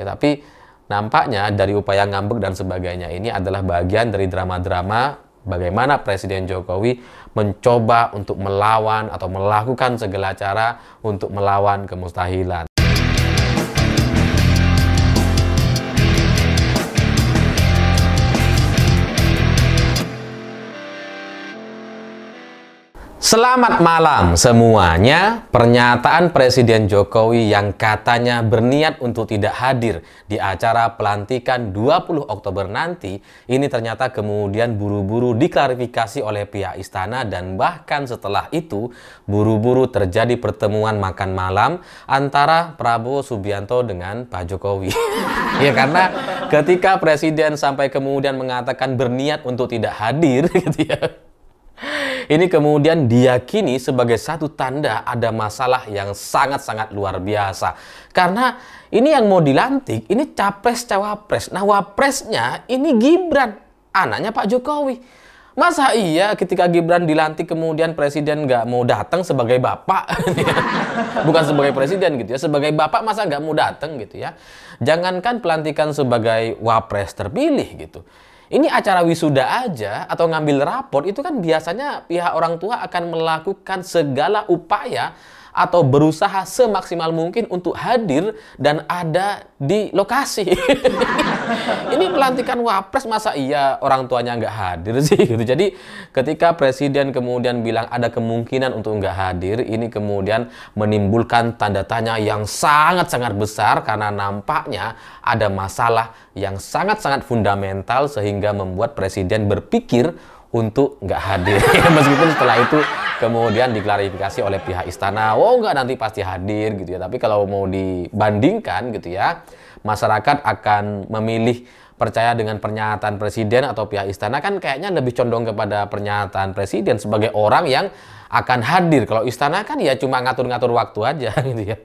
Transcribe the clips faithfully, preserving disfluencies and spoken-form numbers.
Ya, tapi nampaknya dari upaya ngambek dan sebagainya ini adalah bagian dari drama-drama bagaimana Presiden Jokowi mencoba untuk melawan atau melakukan segala cara untuk melawan kemustahilan. Selamat malam semuanya. Pernyataan Presiden Jokowi yang katanya berniat untuk tidak hadir di acara pelantikan dua puluh Oktober nanti, ini ternyata kemudian buru-buru diklarifikasi oleh pihak istana, dan bahkan setelah itu buru-buru terjadi pertemuan makan malam antara Prabowo Subianto dengan Pak Jokowi. Ya, karena ketika Presiden sampai kemudian mengatakan berniat untuk tidak hadir, gitu ya, ini kemudian diyakini sebagai satu tanda ada masalah yang sangat-sangat luar biasa. Karena ini yang mau dilantik, ini capres-cawapres. Nah, wapresnya ini Gibran, anaknya Pak Jokowi. Masa iya ketika Gibran dilantik kemudian presiden nggak mau datang sebagai bapak? Bukan sebagai presiden gitu ya, sebagai bapak masa nggak mau datang gitu ya. Jangankan pelantikan sebagai wapres terpilih gitu. Ini acara wisuda aja atau ngambil rapor itu kan biasanya pihak orang tua akan melakukan segala upaya atau berusaha semaksimal mungkin untuk hadir dan ada di lokasi. Ini pelantikan wapres masa iya orang tuanya nggak hadir sih gitu. Jadi ketika presiden kemudian bilang ada kemungkinan untuk nggak hadir, ini kemudian menimbulkan tanda tanya yang sangat-sangat besar karena nampaknya ada masalah yang sangat-sangat fundamental sehingga membuat presiden berpikir untuk nggak hadir. Meskipun setelah itu kemudian diklarifikasi oleh pihak istana, oh nggak, nanti pasti hadir gitu ya. Tapi kalau mau dibandingkan gitu ya, masyarakat akan memilih percaya dengan pernyataan presiden atau pihak istana kan kayaknya lebih condong kepada pernyataan presiden sebagai orang yang akan hadir. Kalau istana kan ya cuma ngatur-ngatur waktu aja gitu ya.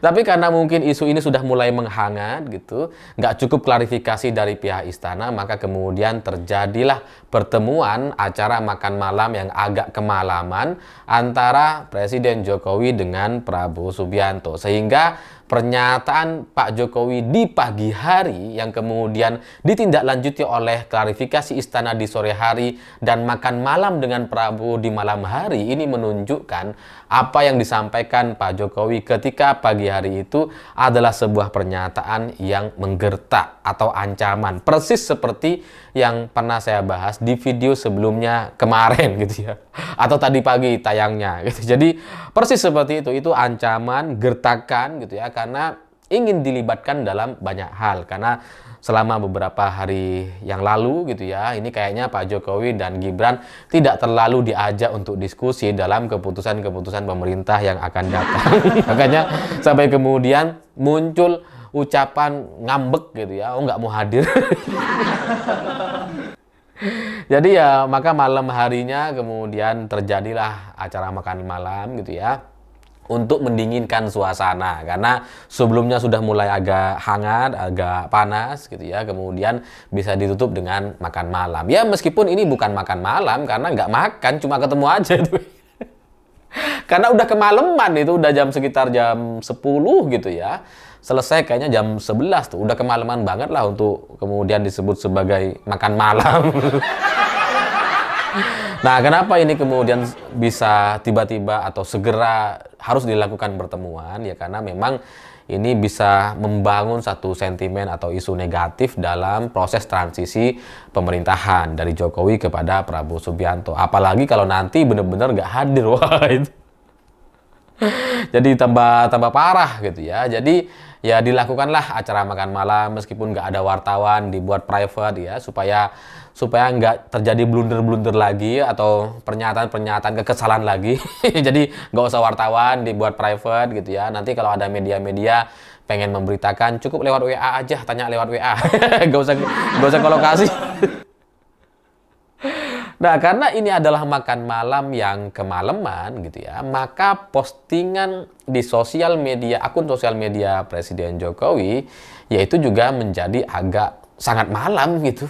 Tapi karena mungkin isu ini sudah mulai menghangat gitu, nggak cukup klarifikasi dari pihak istana, maka kemudian terjadilah pertemuan acara makan malam yang agak kemalaman antara Presiden Jokowi dengan Prabowo Subianto. Sehingga pernyataan Pak Jokowi di pagi hari yang kemudian ditindaklanjuti oleh klarifikasi istana di sore hari dan makan malam dengan Prabowo di malam hari, ini menunjukkan apa yang disampaikan Pak Jokowi ketika pagi hari itu adalah sebuah pernyataan yang menggertak atau ancaman. Persis seperti yang pernah saya bahas di video sebelumnya kemarin gitu ya. Atau tadi pagi tayangnya gitu. Jadi persis seperti itu, itu ancaman, gertakan gitu ya. Karena ingin dilibatkan dalam banyak hal, karena selama beberapa hari yang lalu gitu ya, ini kayaknya Pak Jokowi dan Gibran tidak terlalu diajak untuk diskusi dalam keputusan-keputusan pemerintah yang akan datang. Makanya sampai kemudian muncul ucapan ngambek gitu ya, oh nggak mau hadir. Jadi ya, maka malam harinya kemudian terjadilah acara makan malam gitu ya, untuk mendinginkan suasana karena sebelumnya sudah mulai agak hangat, agak panas gitu ya. Kemudian bisa ditutup dengan makan malam. Ya meskipun ini bukan makan malam karena nggak makan, cuma ketemu aja tuh. Karena udah kemalaman itu, udah jam sekitar jam sepuluh gitu ya. Selesai kayaknya jam sebelas tuh, udah kemalaman banget lah untuk kemudian disebut sebagai makan malam. Nah, kenapa ini kemudian bisa tiba-tiba atau segera harus dilakukan pertemuan? Ya karena memang ini bisa membangun satu sentimen atau isu negatif dalam proses transisi pemerintahan dari Jokowi kepada Prabowo Subianto. Apalagi kalau nanti benar-benar nggak hadir, wah itu. Jadi tambah tambah parah gitu ya. Jadi ya dilakukanlah acara makan malam meskipun nggak ada wartawan, dibuat private ya, supaya supaya nggak terjadi blunder-blunder lagi atau pernyataan-pernyataan kekesalan lagi. Jadi nggak usah wartawan, dibuat private gitu ya. Nanti kalau ada media-media pengen memberitakan, cukup lewat W A aja, tanya lewat W A. Nggak usah nggak usah ke lokasi. Nah, karena ini adalah makan malam yang kemalaman gitu ya, maka postingan di sosial media, akun sosial media Presiden Jokowi, yaitu juga menjadi agak sangat malam gitu.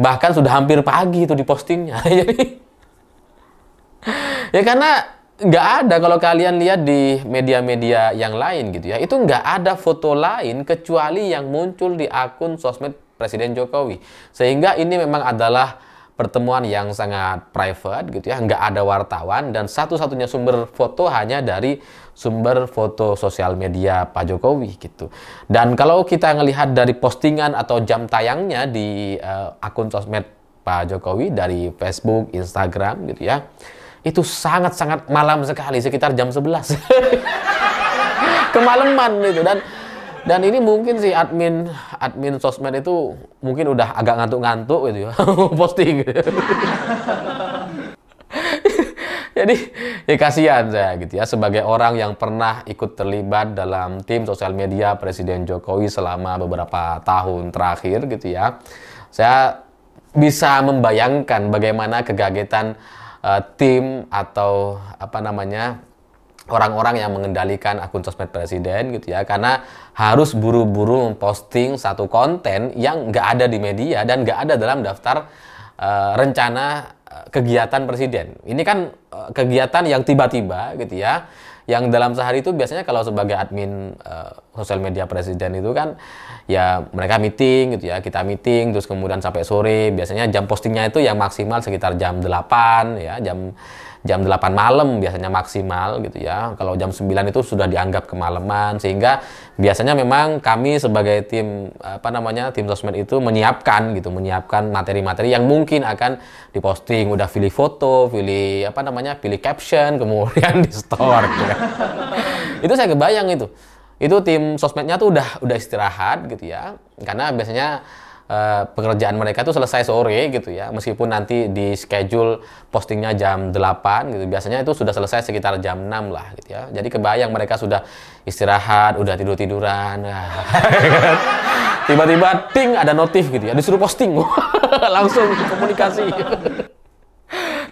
Bahkan sudah hampir pagi itu dipostingnya. Ya karena nggak ada kalau kalian lihat di media-media yang lain gitu ya. Itu nggak ada foto lain kecuali yang muncul di akun sosmed Presiden Jokowi. Sehingga ini memang adalah pertemuan yang sangat private gitu ya. Nggak ada wartawan dan satu-satunya sumber foto hanya dari sumber foto sosial media Pak Jokowi gitu. Dan kalau kita ngelihat dari postingan atau jam tayangnya di uh, akun sosmed Pak Jokowi dari Facebook, Instagram gitu ya. Itu sangat-sangat malam sekali, sekitar jam sebelas. Kemalaman itu. Dan dan ini mungkin si admin admin sosmed itu mungkin udah agak ngantuk-ngantuk gitu ya. Posting. Jadi ya kasihan saya gitu ya, sebagai orang yang pernah ikut terlibat dalam tim sosial media Presiden Jokowi selama beberapa tahun terakhir gitu ya. Saya bisa membayangkan bagaimana kegagetan Uh, tim atau apa namanya orang-orang yang mengendalikan akun sosmed presiden gitu ya, karena harus buru-buru memposting satu konten yang nggak ada di media dan nggak ada dalam daftar uh, rencana uh, kegiatan presiden. Ini kan uh, kegiatan yang tiba-tiba gitu ya, yang dalam sehari itu biasanya kalau sebagai admin uh, sosial media presiden itu kan ya mereka meeting gitu ya, kita meeting terus kemudian sampai sore. Biasanya jam postingnya itu yang maksimal sekitar jam delapan ya, jam jam delapan malam biasanya maksimal gitu ya. Kalau jam sembilan itu sudah dianggap kemalaman, sehingga biasanya memang kami sebagai tim apa namanya tim sosmed itu menyiapkan gitu, menyiapkan materi-materi yang mungkin akan diposting. Udah pilih foto, pilih apa namanya, pilih caption, kemudian di store gitu ya. Itu saya kebayang itu. Itu tim sosmednya tuh udah udah istirahat gitu ya, karena biasanya Uh, pekerjaan mereka tuh selesai sore gitu ya, meskipun nanti di schedule postingnya jam delapan gitu, biasanya itu sudah selesai sekitar jam enam lah gitu ya. Jadi kebayang mereka sudah istirahat, udah tidur-tiduran, tiba-tiba ting ada notif gitu ya, disuruh posting. Langsung komunikasi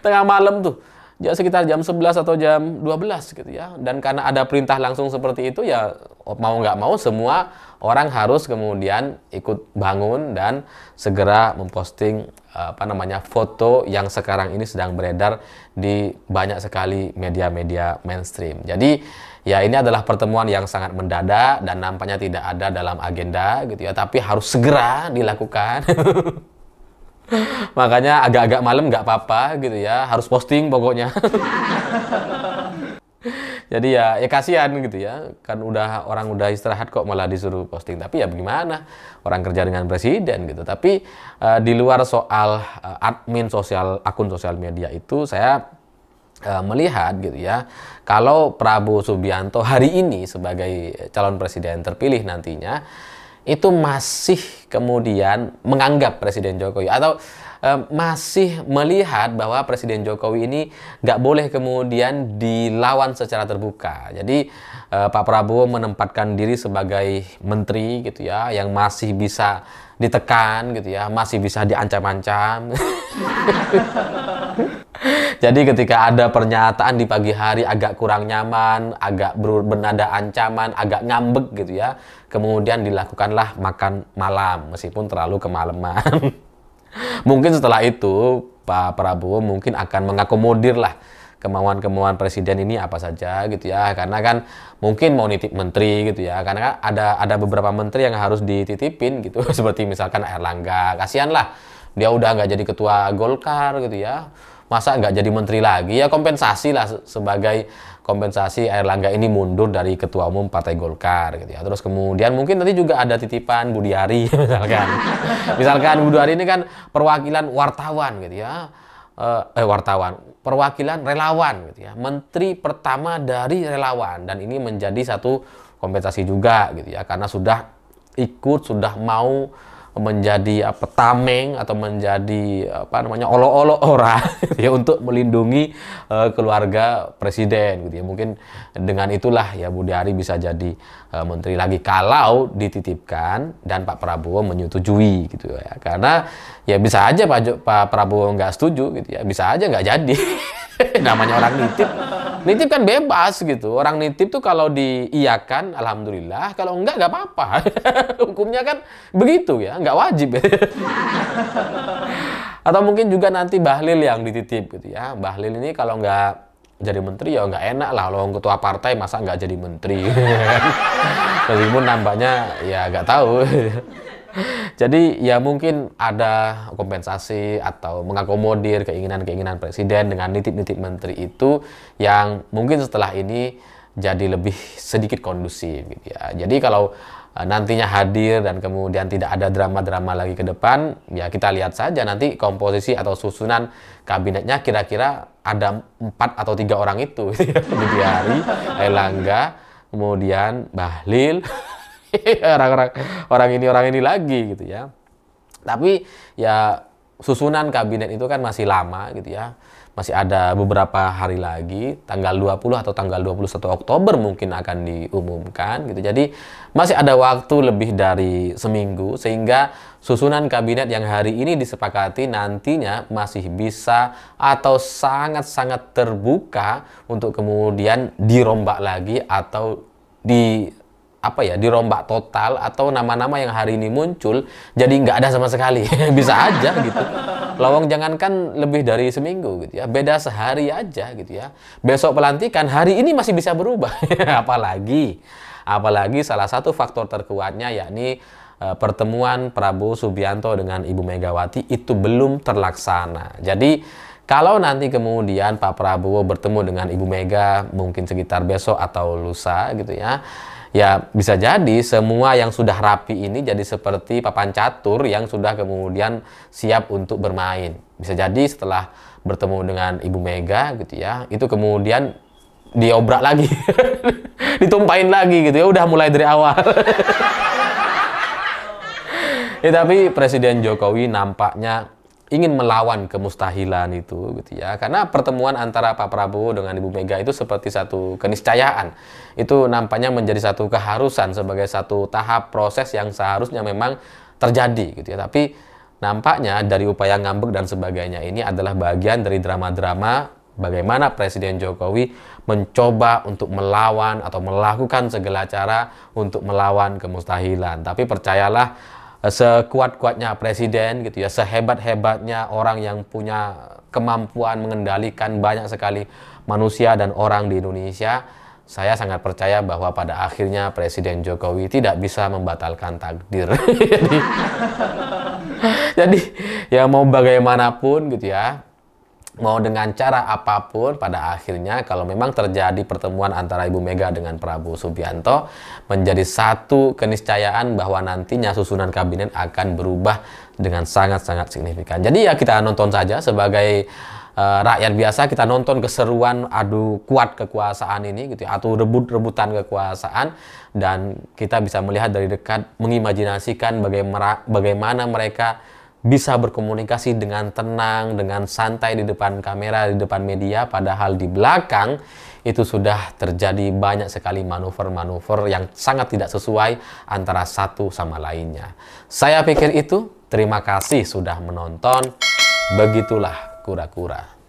tengah malam tuh ya, sekitar jam sebelas atau jam dua belas gitu ya. Dan karena ada perintah langsung seperti itu ya, mau nggak mau semua orang harus kemudian ikut bangun dan segera memposting apa namanya foto yang sekarang ini sedang beredar di banyak sekali media-media mainstream. Jadi ya ini adalah pertemuan yang sangat mendadak dan nampaknya tidak ada dalam agenda gitu ya, tapi harus segera dilakukan. Makanya agak-agak malam nggak apa-apa gitu ya, harus posting pokoknya. Jadi ya, ya kasihan gitu ya, kan udah orang udah istirahat kok malah disuruh posting. Tapi ya bagaimana, orang kerja dengan presiden gitu. Tapi uh, di luar soal uh, admin sosial akun sosial media itu, saya uh, melihat gitu ya, kalau Prabowo Subianto hari ini sebagai calon presiden terpilih nantinya, itu masih kemudian menganggap Presiden Jokowi atau e, masih melihat bahwa Presiden Jokowi ini nggak boleh kemudian dilawan secara terbuka. Jadi e, Pak Prabowo menempatkan diri sebagai menteri gitu ya, yang masih bisa ditekan gitu ya, masih bisa diancam-ancam. Jadi ketika ada pernyataan di pagi hari agak kurang nyaman, agak bernada ancaman, agak ngambek gitu ya, kemudian dilakukanlah makan malam meskipun terlalu kemalaman. Mungkin setelah itu Pak Prabowo mungkin akan mengakomodir lah kemauan-kemauan presiden ini apa saja gitu ya, karena kan mungkin mau nitip menteri gitu ya, karena kan ada ada beberapa menteri yang harus dititipin gitu. Seperti misalkan Airlangga, kasihan lah dia udah nggak jadi ketua Golkar gitu ya, masa nggak jadi menteri lagi ya, kompensasi lah sebagai kompensasi Airlangga ini mundur dari ketua umum Partai Golkar gitu ya. Terus kemudian mungkin nanti juga ada titipan Budi Ari misalkan. Misalkan Budi Ari ini kan perwakilan wartawan gitu ya, eh wartawan perwakilan relawan gitu ya, menteri pertama dari relawan, dan ini menjadi satu kompensasi juga gitu ya, karena sudah ikut, sudah mau menjadi apa tameng atau menjadi apa namanya olo-olo orang ya, untuk melindungi uh, keluarga presiden gitu ya. Mungkin dengan itulah ya Budi Ari bisa jadi uh, menteri lagi kalau dititipkan dan Pak Prabowo menyetujui gitu ya, karena ya bisa aja Pak, jo Pak Prabowo nggak setuju gitu ya, bisa aja nggak jadi. Namanya orang nitip nitip kan bebas gitu, orang nitip tuh kalau diiyakan alhamdulillah, kalau enggak nggak apa-apa. Hukumnya kan begitu ya, nggak wajib. Atau mungkin juga nanti Bahlil yang dititip gitu ya. Bahlil ini kalau nggak jadi menteri ya nggak enak lah, loh ketua partai masa nggak jadi menteri. Meskipun nampaknya ya nggak tahu. Jadi ya mungkin ada kompensasi atau mengakomodir keinginan-keinginan presiden dengan nitip-nitip menteri itu yang mungkin setelah ini jadi lebih sedikit kondusif gitu ya. Jadi kalau nantinya hadir dan kemudian tidak ada drama-drama lagi ke depan, ya kita lihat saja nanti komposisi atau susunan kabinetnya kira-kira ada empat atau tiga orang itu. Budi Ari, Airlangga, kemudian Bahlil, orang-orang orang ini orang ini lagi gitu ya. Tapi ya susunan kabinet itu kan masih lama gitu ya. Masih ada beberapa hari lagi, tanggal dua puluh atau tanggal dua puluh satu Oktober mungkin akan diumumkan gitu. Jadi masih ada waktu lebih dari seminggu sehingga susunan kabinet yang hari ini disepakati nantinya masih bisa atau sangat-sangat terbuka untuk kemudian dirombak lagi atau di apa ya dirombak total, atau nama-nama yang hari ini muncul jadi nggak ada sama sekali. Bisa aja gitu, lawang jangankan lebih dari seminggu gitu ya, beda sehari aja gitu ya. Besok pelantikan, hari ini masih bisa berubah. apalagi apalagi salah satu faktor terkuatnya yakni uh, pertemuan Prabowo Subianto dengan Ibu Megawati itu belum terlaksana. Jadi kalau nanti kemudian Pak Prabowo bertemu dengan Ibu Mega mungkin sekitar besok atau lusa gitu ya, ya bisa jadi semua yang sudah rapi ini jadi seperti papan catur yang sudah kemudian siap untuk bermain. Bisa jadi setelah bertemu dengan Ibu Mega gitu ya, itu kemudian diobrak lagi, ditumpahin lagi gitu ya, udah mulai dari awal. Ya, tapi Presiden Jokowi nampaknya ingin melawan kemustahilan itu gitu ya, karena pertemuan antara Pak Prabowo dengan Ibu Mega itu seperti satu keniscayaan. Itu nampaknya menjadi satu keharusan sebagai satu tahap proses yang seharusnya memang terjadi gitu ya. Tapi nampaknya dari upaya ngambek dan sebagainya ini adalah bagian dari drama-drama bagaimana Presiden Jokowi mencoba untuk melawan atau melakukan segala cara untuk melawan kemustahilan. Tapi percayalah, sekuat-kuatnya presiden gitu ya, sehebat-hebatnya orang yang punya kemampuan mengendalikan banyak sekali manusia dan orang di Indonesia, saya sangat percaya bahwa pada akhirnya Presiden Jokowi tidak bisa membatalkan takdir. jadi, jadi ya mau bagaimanapun gitu ya, mau dengan cara apapun, pada akhirnya kalau memang terjadi pertemuan antara Ibu Mega dengan Prabowo Subianto menjadi satu keniscayaan bahwa nantinya susunan kabinet akan berubah dengan sangat-sangat signifikan. Jadi ya kita nonton saja sebagai uh, rakyat biasa, kita nonton keseruan adu kuat kekuasaan ini gitu ya, atau rebut-rebutan kekuasaan, dan kita bisa melihat dari dekat, mengimajinasikan bagaimana, bagaimana mereka bisa berkomunikasi dengan tenang, dengan santai di depan kamera, di depan media, padahal di belakang itu sudah terjadi banyak sekali manuver-manuver yang sangat tidak sesuai antara satu sama lainnya. Saya pikir itu, terima kasih sudah menonton. Begitulah kura-kura.